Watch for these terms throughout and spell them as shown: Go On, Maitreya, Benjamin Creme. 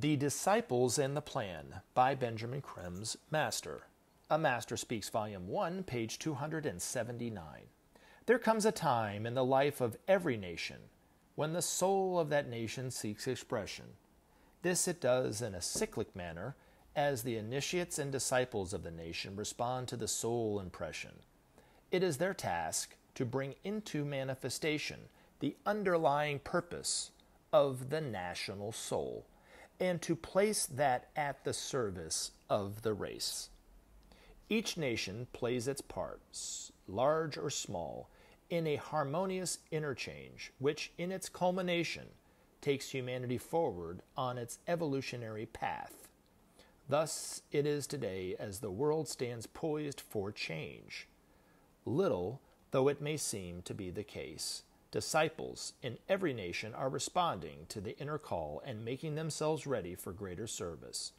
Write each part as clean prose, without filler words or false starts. The Disciples and the Plan by Benjamin Creme's Master. A Master Speaks, Volume 1, page 279. There comes a time in the life of every nation when the soul of that nation seeks expression. This it does in a cyclic manner, as the initiates and disciples of the nation respond to the soul impression. It is their task to bring into manifestation the underlying purpose of the national soul, and to place that at the service of the race. Each nation plays its part, large or small, in a harmonious interchange, which in its culmination takes humanity forward on its evolutionary path. Thus it is today as the world stands poised for change. Little though it may seem to be the case, disciples in every nation are responding to the inner call and making themselves ready for greater service.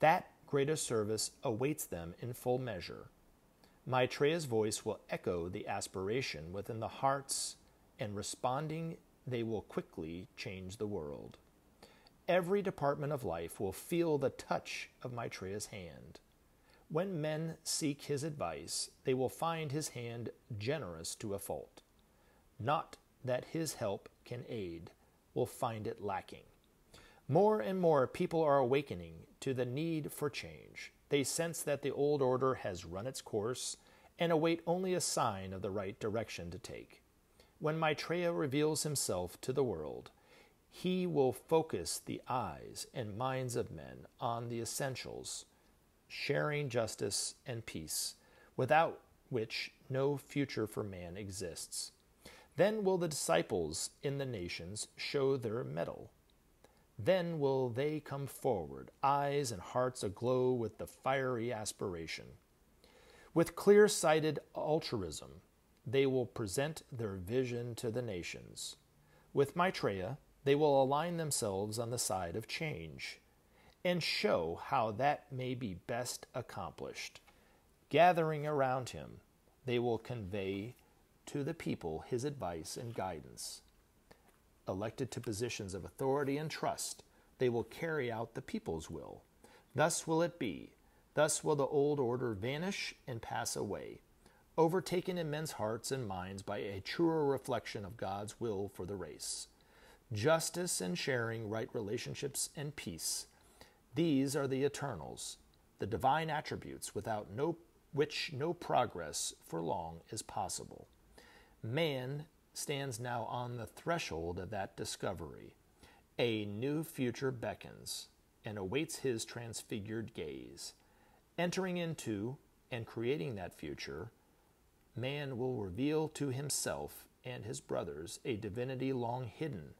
That greater service awaits them in full measure. Maitreya's voice will echo the aspiration within the hearts, and responding, they will quickly change the world. Every department of life will feel the touch of Maitreya's hand. When men seek his advice, they will find his hand generous to a fault. Not that his help can aid, will find it lacking. More and more people are awakening to the need for change. They sense that the old order has run its course and await only a sign of the right direction to take. When Maitreya reveals himself to the world, he will focus the eyes and minds of men on the essentials, sharing justice and peace, without which no future for man exists. Then will the disciples in the nations show their mettle. Then will they come forward, eyes and hearts aglow with the fiery aspiration. With clear-sighted altruism, they will present their vision to the nations. With Maitreya, they will align themselves on the side of change and show how that may be best accomplished. Gathering around him, they will convey to the people his advice and guidance. Elected to positions of authority and trust, they will carry out the people's will. Thus will it be. Thus will the old order vanish and pass away, overtaken in men's hearts and minds by a truer reflection of God's will for the race. Justice and sharing, right relationships and peace. These are the eternals, the divine attributes without which no progress for long is possible. Man stands now on the threshold of that discovery. A new future beckons and awaits his transfigured gaze. Entering into and creating that future, man will reveal to himself and his brothers a divinity long hidden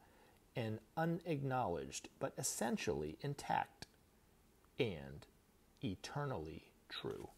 and unacknowledged, but essentially intact and eternally true.